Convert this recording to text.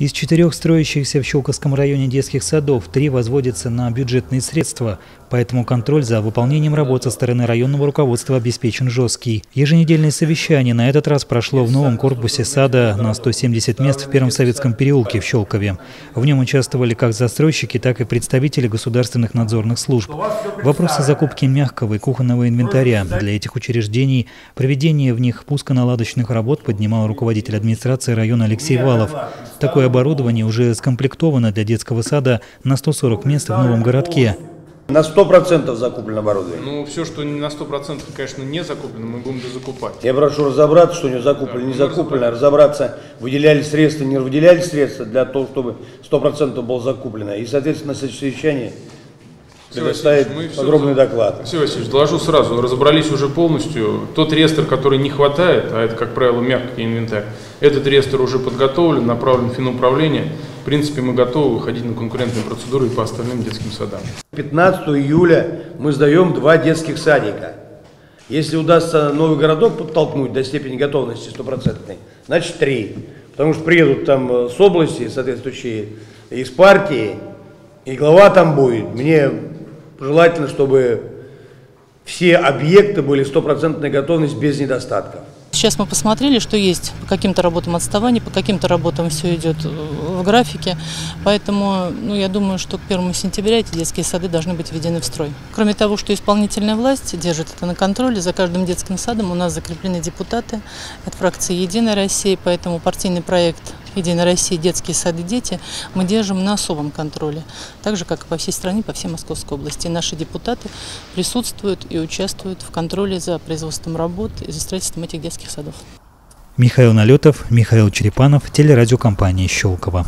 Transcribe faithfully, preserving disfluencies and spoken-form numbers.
Из четырех строящихся в Щелковском районе детских садов три возводятся на бюджетные средства, поэтому контроль за выполнением работ со стороны районного руководства обеспечен жесткий. Еженедельное совещание на этот раз прошло в новом корпусе сада на сто семьдесят мест в Первом советском переулке в Щелкове. В нем участвовали как застройщики, так и представители государственных надзорных служб. Вопросы закупки мягкого и кухонного инвентаря для этих учреждений, проведение в них пусконаладочных работ поднимал руководитель администрации района Алексей Валов. Такое оборудование уже скомплектовано для детского сада на сто сорок мест в новом городке. На сто процентов закуплено оборудование? Ну, все, что на сто процентов, конечно, не закуплено, мы будем дозакупать. Я прошу разобраться, что не закуплено, да, не закуплено, разобраться, выделяли средства, не выделяли средства, для того, чтобы сто процентов было закуплено. И, соответственно, совещание предоставит огромный доклад. Алексей Васильевич, доложу сразу, разобрались уже полностью. Тот реестр, который не хватает, а это, как правило, мягкий инвентарь, этот реестр уже подготовлен, направлен в финуправление. В принципе, мы готовы выходить на конкурентные процедуры и по остальным детским садам. пятнадцатого июля мы сдаем два детских садика. Если удастся новый городок подтолкнуть до степени готовности стопроцентной, значит три. Потому что приедут там с области соответствующие, из партии, и глава там будет. Мне желательно, чтобы все объекты были в стопроцентной готовности без недостатков. Сейчас мы посмотрели, что есть. По каким-то работам отставание, по каким-то работам все идет в графике. Поэтому, ну, я думаю, что к первому сентября эти детские сады должны быть введены в строй. Кроме того, что исполнительная власть держит это на контроле, за каждым детским садом у нас закреплены депутаты от фракции «Единая Россия», поэтому партийный проект «Единая Россия. Детские сады. Дети» мы держим на особом контроле, так же, как и по всей стране, по всей Московской области. И наши депутаты присутствуют и участвуют в контроле за производством работ и за строительством этих детских садов. Михаил Налетов, Михаил Черепанов, телерадиокомпания «Щелково».